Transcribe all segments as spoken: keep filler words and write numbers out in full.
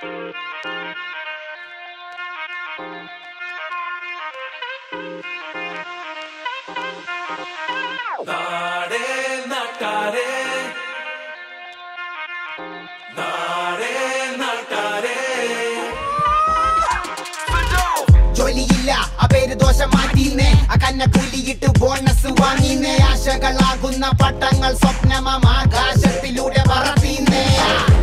Naade Naattaare, Naade Naattaare. Joliyilla, avere doshamatine, akanna kuliyittu bonus vaangine, aashakalagunna pattangal swapnamama aakashathilude varthine,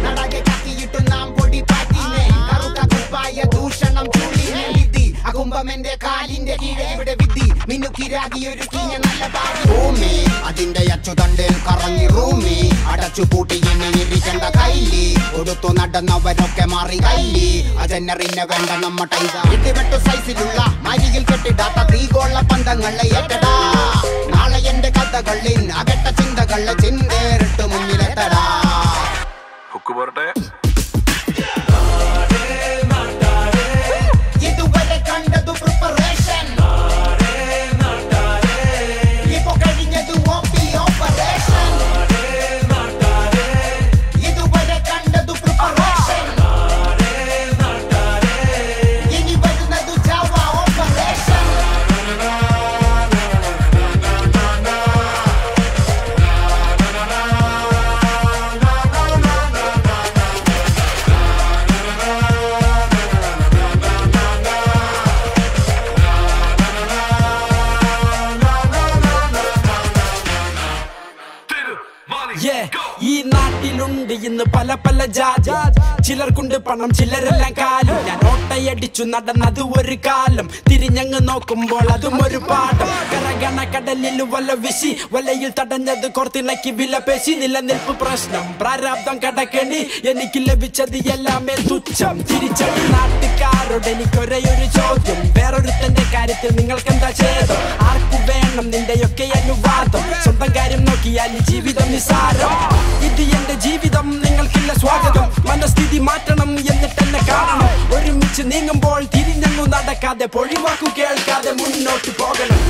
nadage kathiyittu naam podi pattine, karutha kupaya dushanam chuline, vidhi akumbam ende kaalinte kile ivide vidhi minukiragiyoru kinya nalla paagi bhoomi adinde achuthandel karangi roomi adachu pooti enne irikanda kaili oduthu nadannavarokke mari kaili ajannerine venda namma taisa idivettu size ulla mariyil kettidata threegolla pandangale etteda naale ende kathagalli agetta chindagalle chindeerittu munnile tada hukku porte. ഈ നാട്ടിലുണ്ട് ഇന്ന് പല പല ജാതി, ചിലർക്കുണ്ട് പണം ചിലരെല്ലാം കാലം. ഞാൻ ഓട്ടയടിച്ചു നടന്നത് ഒരു കാലം, തിരിഞ്ഞങ്ങ് നോക്കുമ്പോൾ അതും ഒരു പാഠം. കരകണ കടലിൽ വല വീശി വലയിൽ തടഞ്ഞത് കോർത്തിണക്കി വില പേശി. നിലനിൽപ്പ് പ്രശ്നം പ്രാരാബ്ദം കടക്കണി, എനിക്ക് ലഭിച്ചത് എല്ലാമേ തുച്ഛം. തിരിച്ചടി നാട്ടുകാരോട് എനിക്കൊരേ ഒരു ചോദ്യം, വേറൊരുത്തന്റെ കാര്യത്തിൽ നിങ്ങൾക്കെന്താ ഛേദം? ആർക്കു വേണം നിന്റെയൊക്കെ അനുവാദം? സ്വന്തം കാര്യം നോക്കിയാൽ ജീവിതം നിസാരം. ഇത് എന്റെ ജീവിതം, നിങ്ങൾക്കില്ല സ്വാഗതം. മനസ്ഥിതി മാറ്റണം, എന്നിട്ടെന്നെ കാണണം. ഒരുമിച്ച് നീങ്ങുമ്പോൾ തിരിഞ്ഞങ്ങു നടക്കാതെ, പൊഴിവാക്കു കേൾക്കാതെ മുന്നോട്ട് പോകണം.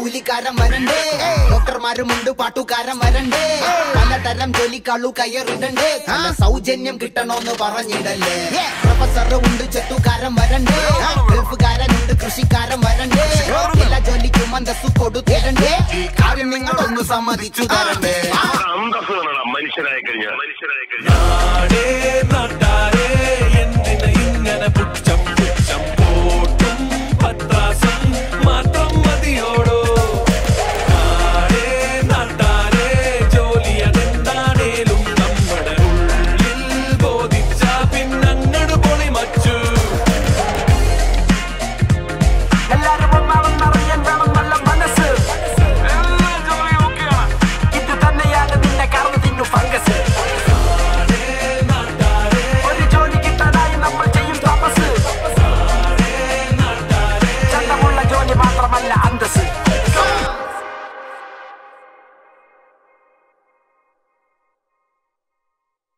കൂലിക്കാരൻ വരണ്ടേ, ഡോക്ടർമാരുമുണ്ട് പാട്ടുകാരൻ വരണ്ടേ, പലതരം ജോലിക്കാളു കയറിടണ്ടേ, സൗജന്യം കിട്ടണോന്ന് പറഞ്ഞിടല്ലേ, പ്രൊഫസർ ഉണ്ട് ചെത്തുകാരൻ വരണ്ടേ, ഗൾഫുകാരനുണ്ട് കൃഷിക്കാരൻ വരണ്ടേ, എല്ലാ ജോലിക്കും അന്തസ്സു കൊടുത്തിടണ്ടേ, ഈ കാര്യം നിങ്ങളൊന്ന് സമ്മതിച്ചു തരണ്ടേ. മനുഷ്യരായി കഴിഞ്ഞാൽ